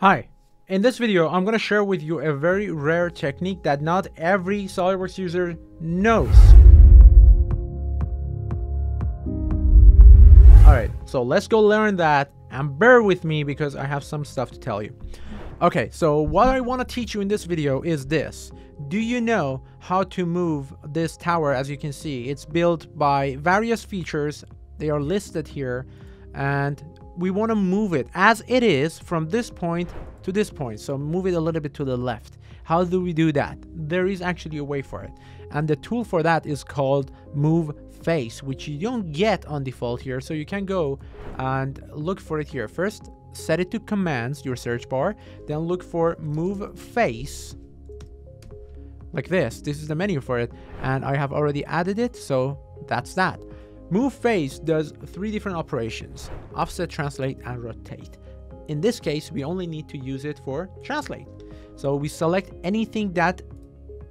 Hi, in this video I'm going to share with you a very rare technique that not every SolidWorks user knows. Alright, so let's go learn that, and bear with me because I have some stuff to tell you. Okay, so what I want to teach you in this video is this. Do you know how to move this tower? As you can see, it's built by various features. They are listed here, and we want to move it as it is from this point to this point. So move it a little bit to the left. How do we do that? There is actually a way for it. And the tool for that is called Move Face, which you don't get on default here. So you can go and look for it here. First, set it to commands, your search bar. Then look for Move Face. Like this. This is the menu for it. And I have already added it. So that's that. Move Face does three different operations: offset, translate, and rotate. In this case, we only need to use it for translate. So we select anything that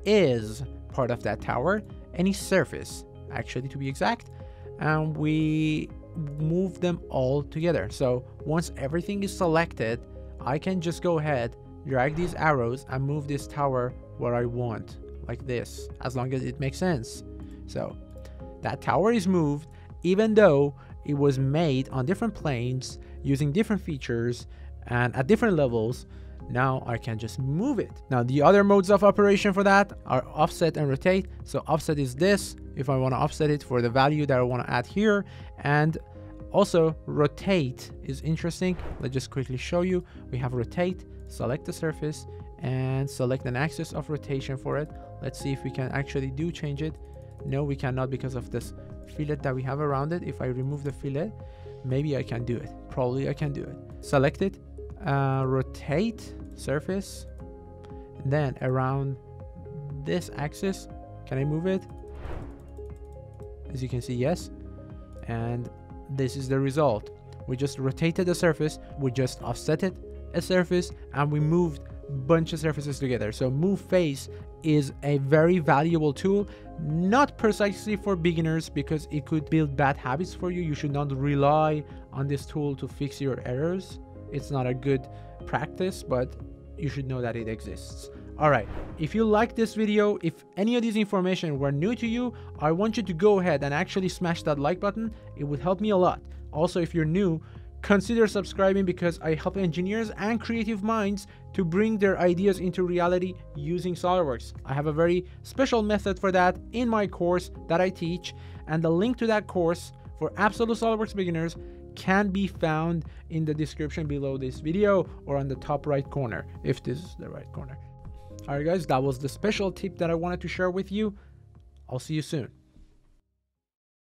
is part of that tower, any surface, actually to be exact, and we move them all together. So once everything is selected, I can just go ahead, drag these arrows, and move this tower where I want, like this, as long as it makes sense. So that tower is moved, even though it was made on different planes using different features and at different levels. Now I can just move it. Now the other modes of operation for that are offset and rotate. So offset is this, if I want to offset it for the value that I want to add here. And also rotate is interesting. Let's just quickly show you. We have rotate, select the surface and select an axis of rotation for it. Let's see if we can actually do change it. No, we cannot because of this fillet that we have around it. If I remove the fillet, maybe I can do it. Probably I can do it. Select it, rotate surface, and then around this axis, can I move it? As you can see, yes. And this is the result. We just rotated the surface, we just offsetted a surface, and we moved a bunch of surfaces together. So Move Face is a very valuable tool, not precisely for beginners because it could build bad habits for you. You should not rely on this tool to fix your errors. It's not a good practice, but you should know that it exists. All right, if you like this video, if any of these information were new to you, I want you to go ahead and actually smash that like button. It would help me a lot. Also, if you're new, consider subscribing because I help engineers and creative minds to bring their ideas into reality using SolidWorks. I have a very special method for that in my course that I teach, and the link to that course for absolute SolidWorks beginners can be found in the description below this video or on the top right corner, if this is the right corner. All right guys, that was the special tip that I wanted to share with you. I'll see you soon.